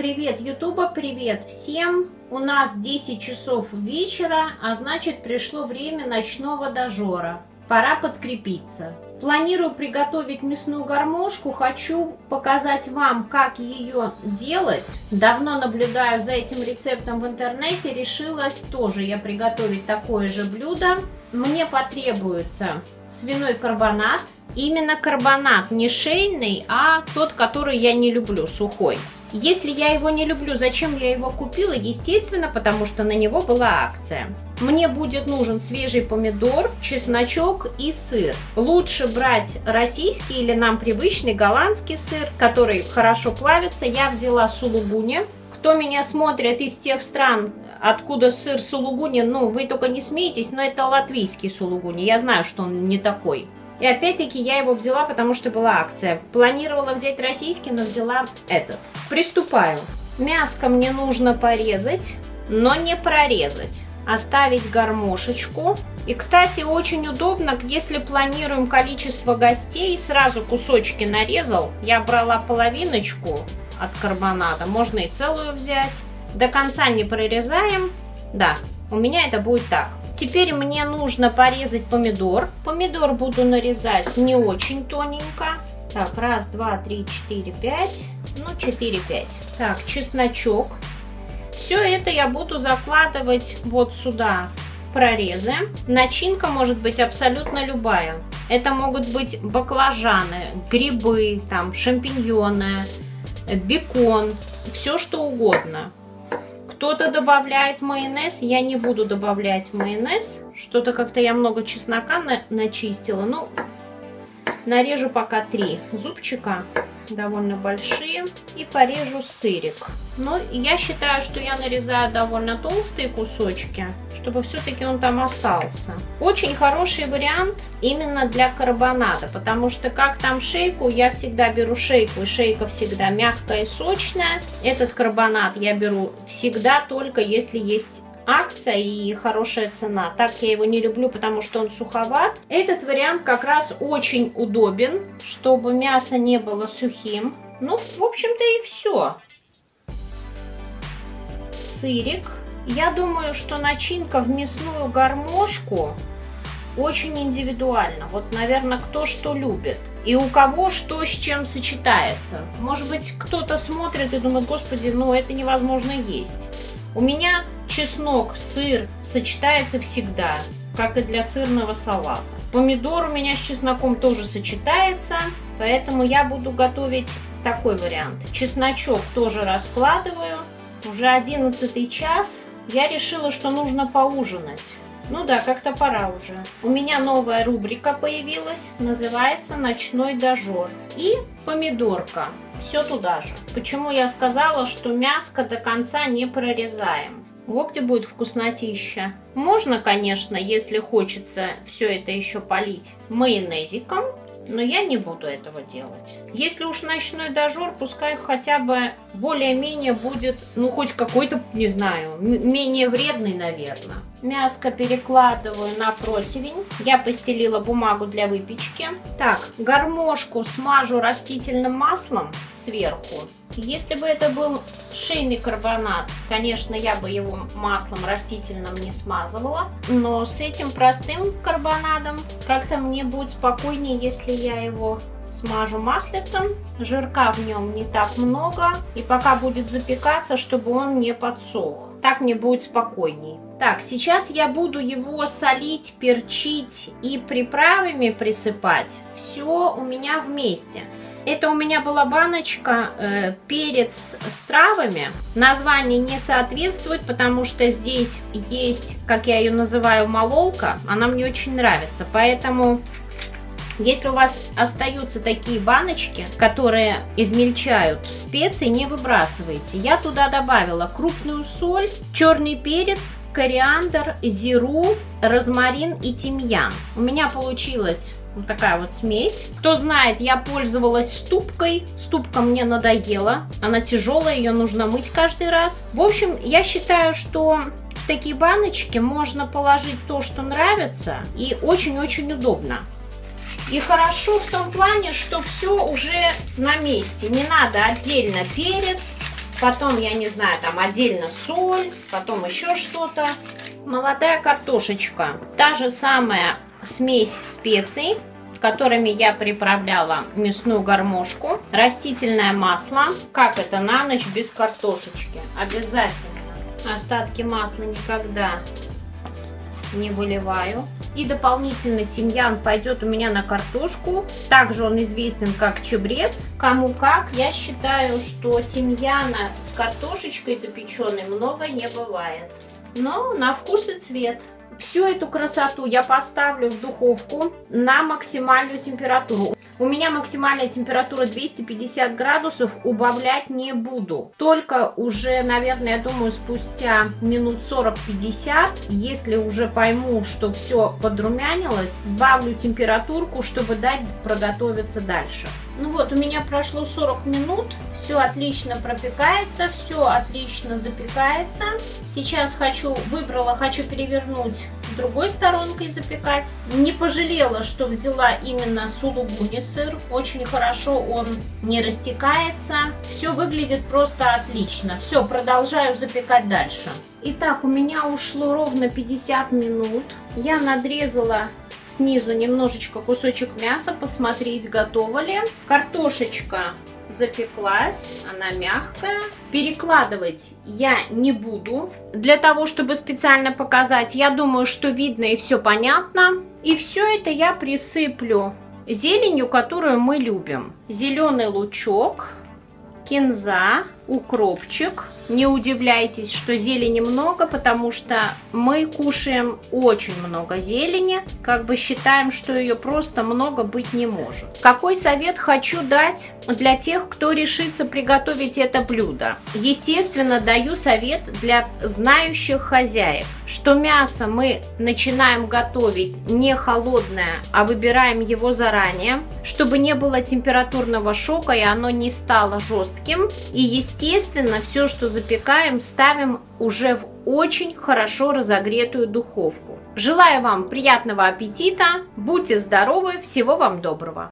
Привет, Ютуба, привет всем. У нас 10 часов вечера, а значит пришло время ночного дожора. Пора подкрепиться. Планирую приготовить мясную гармошку. Хочу показать вам, как ее делать. Давно наблюдаю за этим рецептом в интернете. Решилась тоже я приготовить такое же блюдо. Мне потребуется свиной карбонат. Именно карбонат, не шейный, а тот, который я не люблю, сухой. Если я его не люблю, зачем я его купила? Естественно, потому что на него была акция. Мне будет нужен свежий помидор, чесночок и сыр. Лучше брать российский или нам привычный голландский сыр, который хорошо плавится. Я взяла сулугуни. Кто меня смотрит из тех стран, откуда сыр сулугуни, ну вы только не смейтесь, но это латвийский сулугуни. Я знаю, что он не такой. И опять-таки я его взяла, потому что была акция. Планировала взять российский, но взяла этот. Приступаю. Мяско мне нужно порезать, но не прорезать. Оставить гармошечку. И, кстати, очень удобно, если планируем количество гостей, сразу кусочки нарезал. Я брала половиночку от карбоната, можно и целую взять. До конца не прорезаем. Да, у меня это будет так. Теперь мне нужно порезать помидор. Помидор буду нарезать не очень тоненько. Так, раз, два, три, четыре, пять. Ну, 4-5. Так, чесночок. Все это я буду закладывать вот сюда в прорезы. Начинка может быть абсолютно любая. Это могут быть баклажаны, грибы, там, шампиньоны, бекон, все что угодно. Кто-то добавляет майонез, я не буду добавлять майонез. Что-то как-то я много чеснока начистила. Ну, нарежу пока 3 зубчика, довольно большие. И порежу сырик. Но я считаю, что я нарезаю довольно толстые кусочки, чтобы все-таки он там остался. Очень хороший вариант именно для карбоната, потому что как там шейку, я всегда беру шейку, и шейка всегда мягкая и сочная. Этот карбонат я беру всегда только если есть акция и хорошая цена. Так я его не люблю, потому что он суховат. Этот вариант как раз очень удобен, чтобы мясо не было сухим. Ну, в общем-то и все. Сырик. Я думаю, что начинка в мясную гармошку очень индивидуально. Вот, наверное, кто что любит. И у кого что с чем сочетается. Может быть, кто-то смотрит и думает, господи, ну это невозможно есть. У меня чеснок, сыр сочетается всегда, как и для сырного салата. Помидор у меня с чесноком тоже сочетается, поэтому я буду готовить такой вариант. Чесночок тоже раскладываю. Уже 11 час, я решила, что нужно поужинать. Ну да, как-то пора уже. У меня новая рубрика появилась, называется «Ночной дожор». И помидорка, все туда же. Почему я сказала, что мяско до конца не прорезаем? Вот где будет вкуснотища. Можно, конечно, если хочется все это еще полить майонезиком, но я не буду этого делать. Если уж ночной дожор, пускай хотя бы более-менее будет, ну, хоть какой-то, не знаю, менее вредный, наверное. Мяско перекладываю на противень. Я постелила бумагу для выпечки. Так, гармошку смажу растительным маслом сверху. Если бы это был шейный карбонат, конечно, я бы его маслом растительным не смазывала. Но с этим простым карбонатом как-то мне будет спокойнее, если я его смажу маслицем. Жирка в нем не так много. И пока будет запекаться, чтобы он не подсох. Так мне будет спокойней. Так, сейчас я буду его солить, перчить и приправами присыпать. Все у меня вместе. Это у меня была баночка перец с травами. Название не соответствует, потому что здесь есть, как я ее называю, мололка. Она мне очень нравится, поэтому... Если у вас остаются такие баночки, которые измельчают специи, не выбрасывайте. Я туда добавила крупную соль, черный перец, кориандр, зиру, розмарин и тимьян. У меня получилась вот такая вот смесь. Кто знает, я пользовалась ступкой. Ступка мне надоела. Она тяжелая, ее нужно мыть каждый раз. В общем, я считаю, что... в такие баночки можно положить то, что нравится, и очень-очень удобно. И хорошо в том плане, что все уже на месте. Не надо отдельно перец, потом, я не знаю, там отдельно соль, потом еще что-то. Молодая картошечка. Та же самая смесь специй, которыми я приправляла мясную гармошку. Растительное масло. Как это на ночь без картошечки? Обязательно. Остатки масла никогда не выливаю. И дополнительно тимьян пойдет у меня на картошку. Также он известен как чабрец. Кому как, я считаю, что тимьяна с картошечкой запеченной много не бывает. Но на вкус и цвет. Всю эту красоту я поставлю в духовку на максимальную температуру. У меня максимальная температура 250 градусов, убавлять не буду. Только уже, наверное, я думаю, спустя минут 40-50, если уже пойму, что все подрумянилось, сбавлю температурку, чтобы дать проготовиться дальше. Ну вот, у меня прошло 40 минут, все отлично пропекается, все отлично запекается. Сейчас хочу перевернуть другой сторонкой запекать. Не пожалела, что взяла именно сулугуни сыр, очень хорошо он не растекается. Все выглядит просто отлично. Все, продолжаю запекать дальше. Итак, у меня ушло ровно 50 минут. Я надрезала снизу немножечко кусочек мяса, посмотреть, готова ли. Картошечка запеклась, она мягкая. Перекладывать я не буду, для того, чтобы специально показать. Я думаю, что видно и все понятно. И все это я присыплю зеленью, которую мы любим. Зеленый лучок, кинза, укропчик. Не удивляйтесь, что зелени много, потому что мы кушаем очень много зелени. Как бы считаем, что ее просто много быть не может. Какой совет хочу дать для тех, кто решится приготовить это блюдо? Естественно, даю совет для знающих хозяев, что мясо мы начинаем готовить не холодное, а выбираем его заранее, чтобы не было температурного шока и оно не стало жестким. И, естественно, все, что запекаем, ставим уже в очень хорошо разогретую духовку. Желаю вам приятного аппетита, будьте здоровы, всего вам доброго!